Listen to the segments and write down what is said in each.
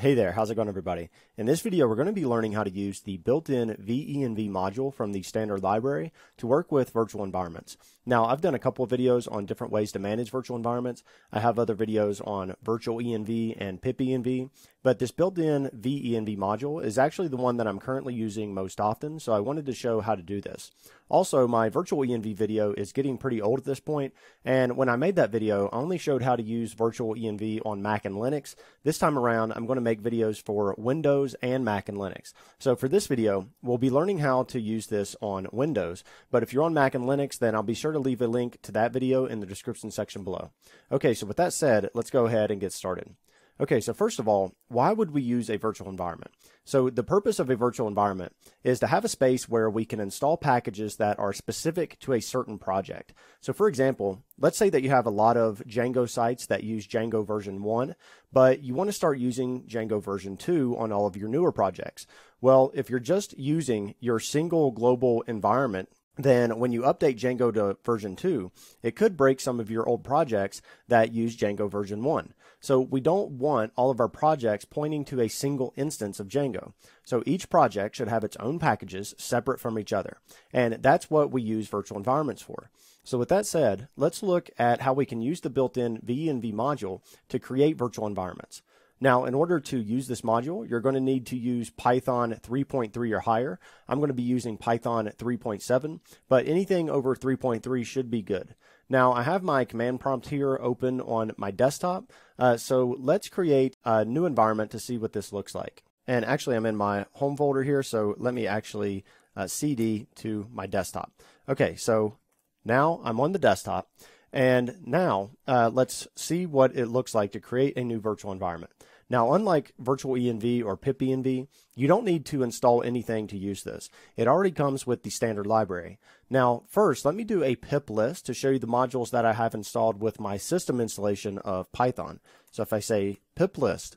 Hey there, how's it going everybody? In this video we're going to be learning how to use the built-in venv module from the standard library to work with virtual environments. Now I've done a couple of videos on different ways to manage virtual environments. I have other videos on virtual env and pipenv, but this built-in venv module is actually the one that I'm currently using most often, so I wanted to show how to do this. Also, my virtual env video is getting pretty old at this point, and when I made that video I only showed how to use virtual env on Mac and Linux. This time around I'm going to make videos for Windows and Mac and Linux. So for this video, we'll be learning how to use this on Windows, but if you're on Mac and Linux, then I'll be sure to leave a link to that video in the description section below. Okay, so with that said, let's go ahead and get started. Okay, so first of all, why would we use a virtual environment? So the purpose of a virtual environment is to have a space where we can install packages that are specific to a certain project. So for example, let's say that you have a lot of Django sites that use Django version 1, but you want to start using Django version 2 on all of your newer projects. Well, if you're just using your single global environment, then when you update Django to version 2, it could break some of your old projects that use Django version 1. So we don't want all of our projects pointing to a single instance of Django. So each project should have its own packages separate from each other. And that's what we use virtual environments for. So with that said, let's look at how we can use the built-in venv module to create virtual environments. Now, in order to use this module, you're going to need to use Python 3.3 or higher. I'm going to be using Python 3.7, but anything over 3.3 should be good. Now, I have my command prompt here open on my desktop, so let's create a new environment to see what this looks like. And actually, I'm in my home folder here, so let me actually cd to my desktop. Okay, so now I'm on the desktop. And now let's see what it looks like to create a new virtual environment. Now, unlike virtual env or pipenv, you don't need to install anything to use this. It already comes with the standard library. Now, first, let me do a pip list to show you the modules that I have installed with my system installation of Python. So if I say pip list,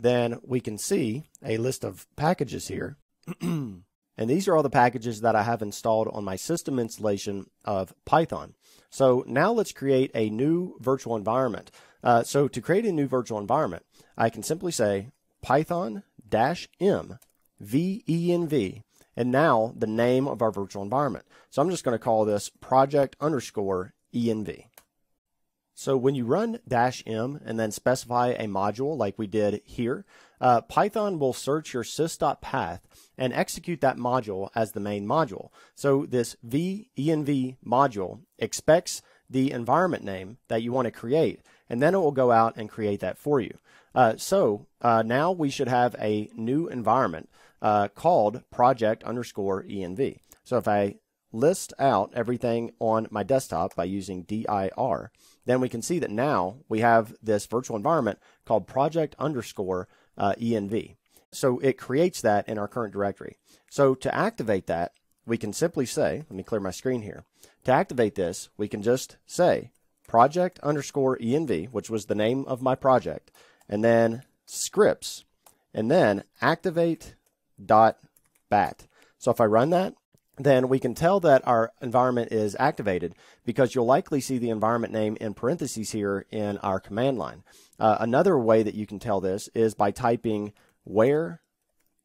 then we can see a list of packages here. And these are all the packages that I have installed on my system installation of Python. So now let's create a new virtual environment. So to create a new virtual environment, I can simply say python-m venv, and now the name of our virtual environment. So I'm just going to call this project_env. So when you run -m and then specify a module like we did here, Python will search your sys.path and execute that module as the main module. So this venv module expects the environment name that you want to create, and then it will go out and create that for you. Now we should have a new environment called project_env. So if I list out everything on my desktop by using dir, then we can see that now we have this virtual environment called project_env. So it creates that in our current directory. So to activate that, we can simply say, let me clear my screen here. To activate this, we can just say project_env, which was the name of my project, and then scripts, and then activate.bat. So if I run that, then we can tell that our environment is activated because you'll likely see the environment name in parentheses here in our command line. Another way that you can tell this is by typing where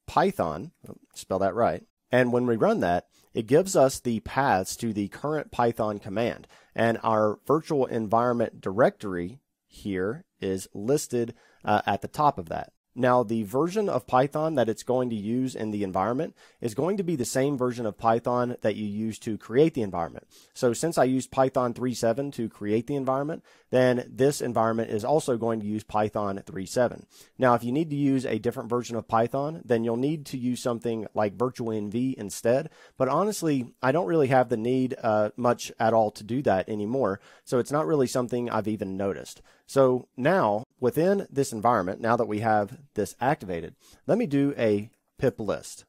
Python, spell that right, and when we run that, it gives us the paths to the current Python command, and our virtual environment directory here is listed at the top of that. Now, the version of Python that it's going to use in the environment is going to be the same version of Python that you use to create the environment. So since I used Python 3.7 to create the environment, then this environment is also going to use Python 3.7. Now, if you need to use a different version of Python, then you'll need to use something like virtualenv instead. But honestly, I don't really have the need much at all to do that anymore. So it's not really something I've even noticed. So now within this environment, now that we have this activated, let me do a pip list.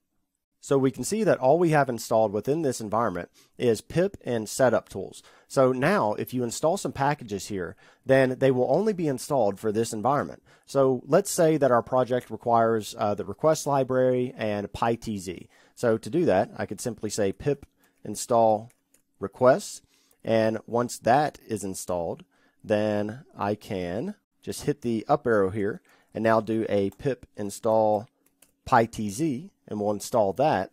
So we can see that all we have installed within this environment is pip and setup tools. So now if you install some packages here, then they will only be installed for this environment. So let's say that our project requires the request library and PyTZ. So to do that, I could simply say pip install requests. And once that is installed, then I can just hit the up arrow here and now do a pip install PyTZ, and we'll install that.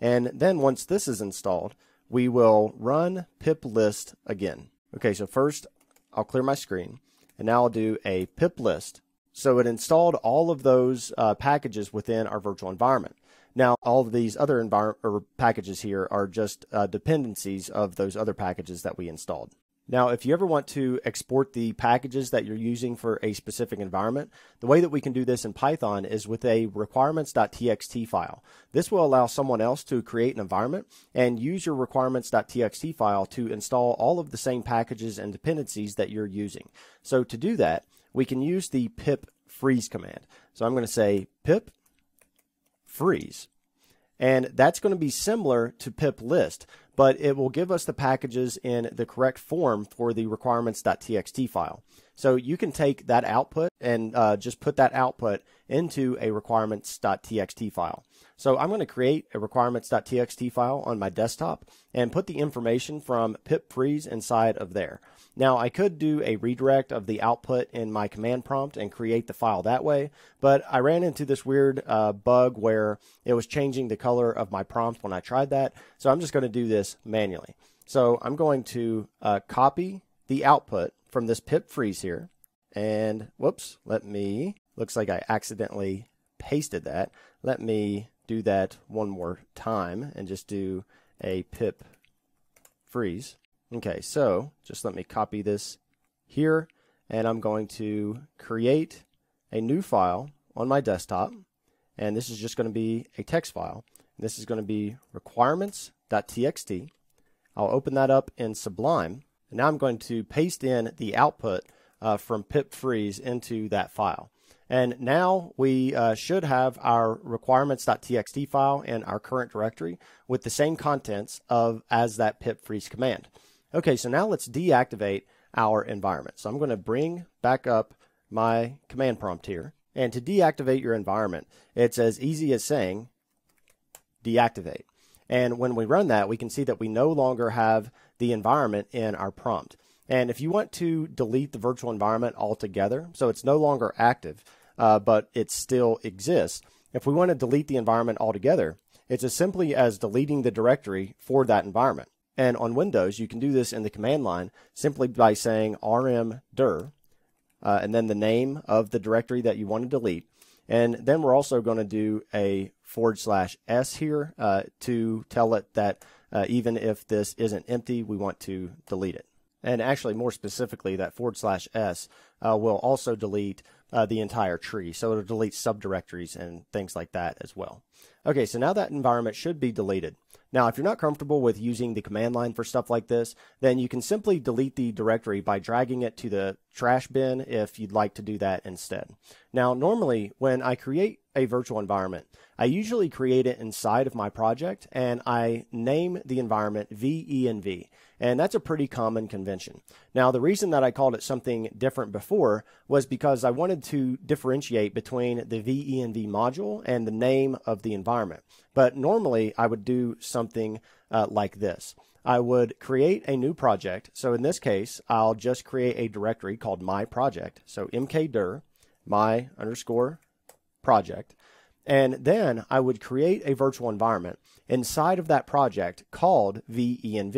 And then once this is installed, we will run pip list again. Okay, so first I'll clear my screen, and now I'll do a pip list. So it installed all of those packages within our virtual environment. Now, all of these other packages here are just dependencies of those other packages that we installed. Now, if you ever want to export the packages that you're using for a specific environment, the way that we can do this in Python is with a requirements.txt file. This will allow someone else to create an environment and use your requirements.txt file to install all of the same packages and dependencies that you're using. So to do that, we can use the pip freeze command. So I'm going to say pip freeze. And that's going to be similar to pip list, but it will give us the packages in the correct form for the requirements.txt file. So you can take that output and just put that output into a requirements.txt file. So I'm going to create a requirements.txt file on my desktop and put the information from pip freeze inside of there. Now, I could do a redirect of the output in my command prompt and create the file that way, but I ran into this weird bug where it was changing the color of my prompt when I tried that. So I'm just going to do this manually. So I'm going to copy the output from this pip freeze here, and whoops, looks like I accidentally pasted that. Let me do that one more time and just do a pip freeze. Okay, so just let me copy this here, and I'm going to create a new file on my desktop, and this is just going to be a text file. This is going to be requirements.txt. I'll open that up in Sublime. And now I'm going to paste in the output from pip freeze into that file. And now we should have our requirements.txt file in our current directory with the same contents as that pip freeze command. Okay, so now let's deactivate our environment. So I'm going to bring back up my command prompt here. And to deactivate your environment, it's as easy as saying deactivate. And when we run that, we can see that we no longer have the environment in our prompt. And if you want to delete the virtual environment altogether, so it's no longer active, but it still exists, if we want to delete the environment altogether, it's as simply as deleting the directory for that environment. And on Windows, you can do this in the command line simply by saying rmdir, and then the name of the directory that you want to delete. And then we're also going to do a /s here to tell it that even if this isn't empty, we want to delete it. And actually, more specifically, that /s will also delete the entire tree. So it'll delete subdirectories and things like that as well. Okay, so now that environment should be deleted. Now, if you're not comfortable with using the command line for stuff like this, then you can simply delete the directory by dragging it to the trash bin if you'd like to do that instead. Now, normally, when I create a virtual environment, I usually create it inside of my project, and I name the environment venv. And that's a pretty common convention. Now, the reason that I called it something different before was because I wanted to differentiate between the venv module and the name of the environment. But normally, I would do something like this. I would create a new project. So in this case, I'll just create a directory called my project. So mkdir, my_project. And then I would create a virtual environment inside of that project called venv.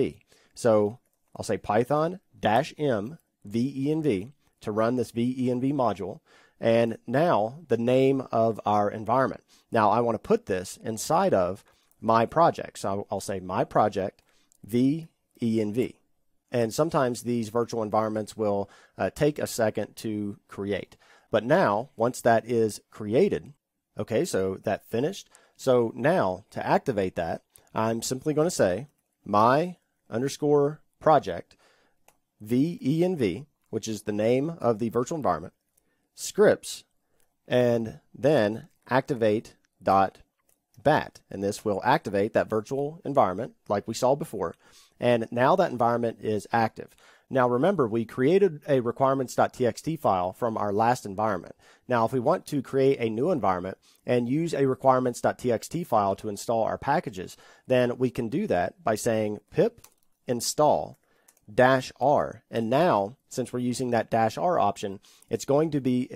So I'll say python-m venv to run this venv module. And now the name of our environment. Now I want to put this inside of my project. So I'll say my project venv. And sometimes these virtual environments will take a second to create. But now, once that is created, okay, so that finished. So now to activate that, I'm simply going to say my_project venv, which is the name of the virtual environment, scripts, and then activate.bat. And this will activate that virtual environment like we saw before. And now that environment is active. Now remember, we created a requirements.txt file from our last environment. Now if we want to create a new environment and use a requirements.txt file to install our packages, then we can do that by saying pip install -r. And now since we're using that -r option, it's going to be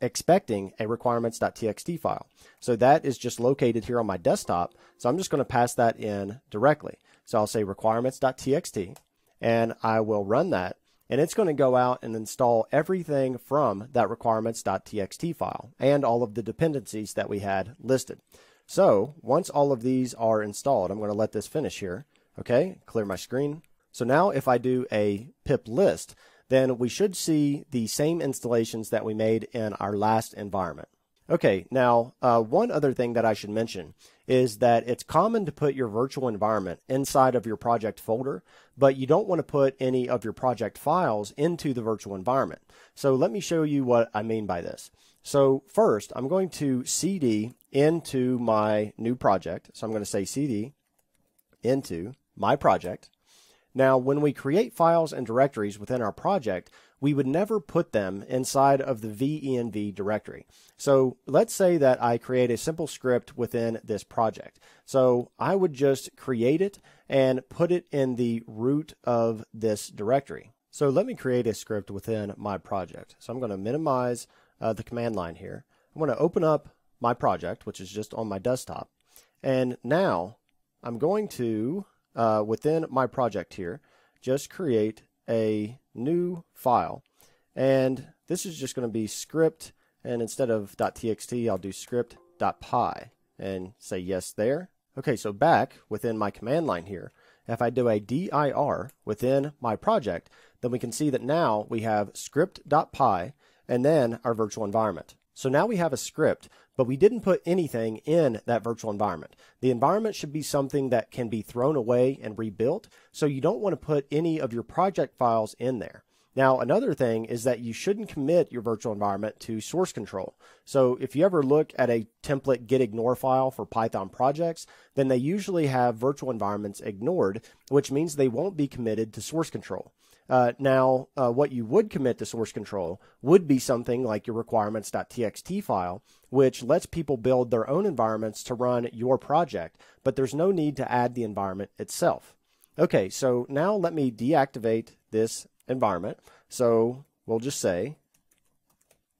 expecting a requirements.txt file. So that is just located here on my desktop. So I'm just going to pass that in directly. So I'll say requirements.txt, and I will run that. And it's going to go out and install everything from that requirements.txt file and all of the dependencies that we had listed. So once all of these are installed, I'm going to let this finish here. Okay, clear my screen. So now if I do a pip list, then we should see the same installations that we made in our last environment. Okay, now one other thing that I should mention is that it's common to put your virtual environment inside of your project folder, but you don't want to put any of your project files into the virtual environment. So let me show you what I mean by this. So first, I'm going to cd into my new project. So I'm going to say cd into my project. Now, when we create files and directories within our project, we would never put them inside of the venv directory. So let's say that I create a simple script within this project. So I would just create it and put it in the root of this directory. So let me create a script within my project. So I'm going to minimize the command line here. I'm going to open up my project, which is just on my desktop. And now I'm going to within my project here, just create a new file. And this is just going to be script, and instead of .txt, I'll do script.py and say yes there. Okay, so back within my command line here, if I do a dir within my project, then we can see that now we have script.py and then our virtual environment. So now we have a script, but we didn't put anything in that virtual environment. The environment should be something that can be thrown away and rebuilt, so you don't want to put any of your project files in there. Now, another thing is that you shouldn't commit your virtual environment to source control. So if you ever look at a template gitignore file for Python projects, then they usually have virtual environments ignored, which means they won't be committed to source control. What you would commit to source control would be something like your requirements.txt file, which lets people build their own environments to run your project, but there's no need to add the environment itself. Okay, so now let me deactivate this environment. So we'll just say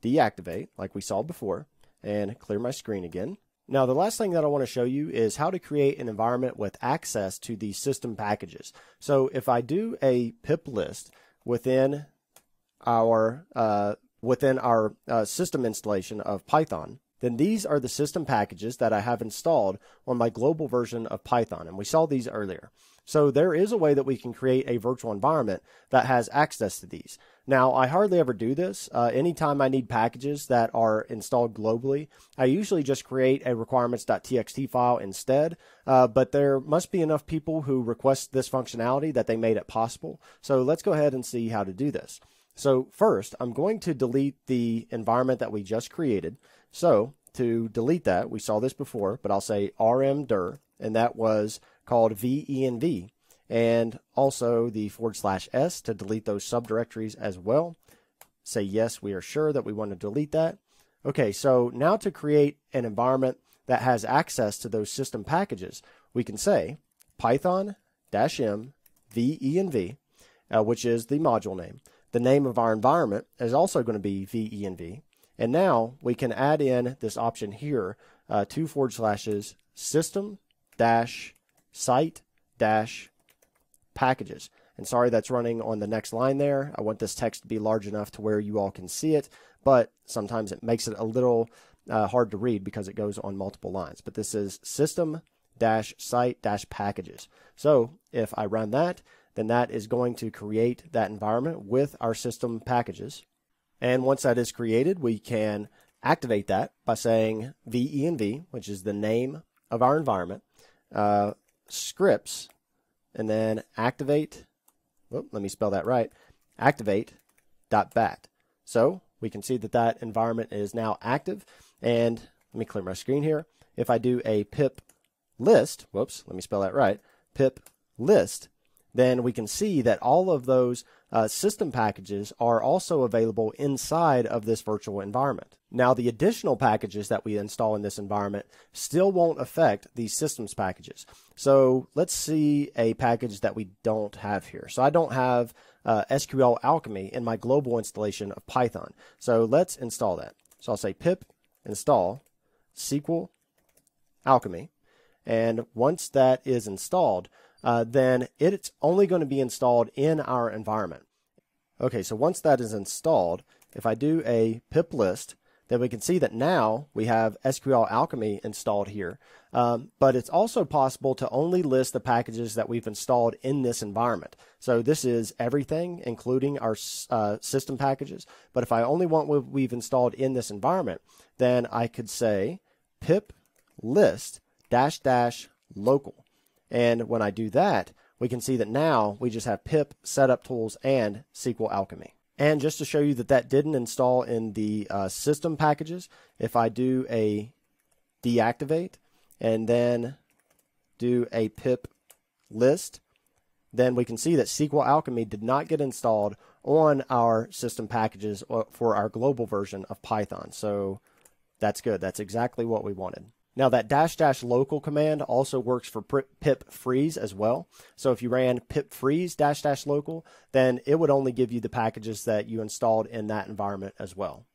deactivate, like we saw before, and clear my screen again. Now, the last thing that I want to show you is how to create an environment with access to the system packages. So if I do a pip list within our system installation of Python, then these are the system packages that I have installed on my global version of Python, and we saw these earlier. So there is a way that we can create a virtual environment that has access to these. Now, I hardly ever do this. Anytime I need packages that are installed globally, I usually just create a requirements.txt file instead, but there must be enough people who request this functionality that they made it possible. So let's go ahead and see how to do this. So first, I'm going to delete the environment that we just created. So to delete that, we saw this before, but I'll say rmdir, and that was called venv, and also the /s to delete those subdirectories as well. Say yes, we are sure that we want to delete that. Okay, so now to create an environment that has access to those system packages, we can say python-m venv, which is the module name. The name of our environment is also going to be venv. And now we can add in this option here, 2 / system -site-packages. And sorry, that's running on the next line there. I want this text to be large enough to where you all can see it, but sometimes it makes it a little hard to read because it goes on multiple lines. But this is system-site-packages. So if I run that, then that is going to create that environment with our system packages. And once that is created, we can activate that by saying venv, which is the name of our environment, scripts, and then activate, let me spell that right, activate.bat. So we can see that that environment is now active. And let me clear my screen here. If I do a pip list, pip list, then we can see that all of those system packages are also available inside of this virtual environment. Now, the additional packages that we install in this environment still won't affect these systems packages. So let's see a package that we don't have here. So I don't have SQLAlchemy in my global installation of Python. So let's install that. So I'll say pip install SQLAlchemy. And once that is installed, then it's only going to be installed in our environment. Okay, so once that is installed, if I do a pip list, then we can see that now we have SQLAlchemy installed here. But it's also possible to only list the packages that we've installed in this environment. So this is everything, including our system packages. But if I only want what we've installed in this environment, then I could say pip list -- local. And when I do that, we can see that now we just have pip, setup tools, and SQLAlchemy. And just to show you that that didn't install in the system packages, if I do a deactivate and then do a pip list, then we can see that SQLAlchemy did not get installed on our system packages for our global version of Python. So that's good. That's exactly what we wanted. Now that -- local command also works for pip freeze as well. So if you ran pip freeze -- local, then it would only give you the packages that you installed in that environment as well.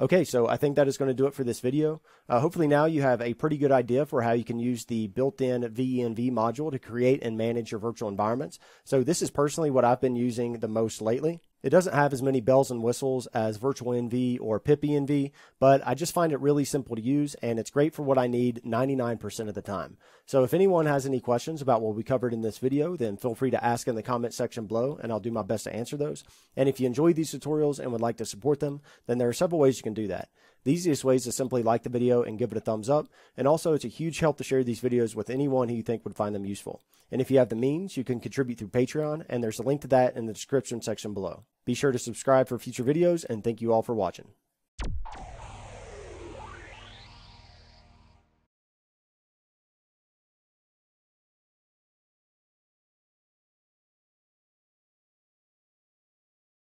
Okay, so I think that is going to do it for this video. Hopefully now you have a pretty good idea for how you can use the built-in venv module to create and manage your virtual environments. So this is personally what I've been using the most lately. It doesn't have as many bells and whistles as virtualenv or pipenv, but I just find it really simple to use, and it's great for what I need 99% of the time. So if anyone has any questions about what we covered in this video, then feel free to ask in the comment section below, and I'll do my best to answer those. And if you enjoyed these tutorials and would like to support them, then there are several ways you can do that. The easiest way is to simply like the video and give it a thumbs up, and also it's a huge help to share these videos with anyone who you think would find them useful. And if you have the means, you can contribute through Patreon, and there's a link to that in the description section below. Be sure to subscribe for future videos, and thank you all for watching.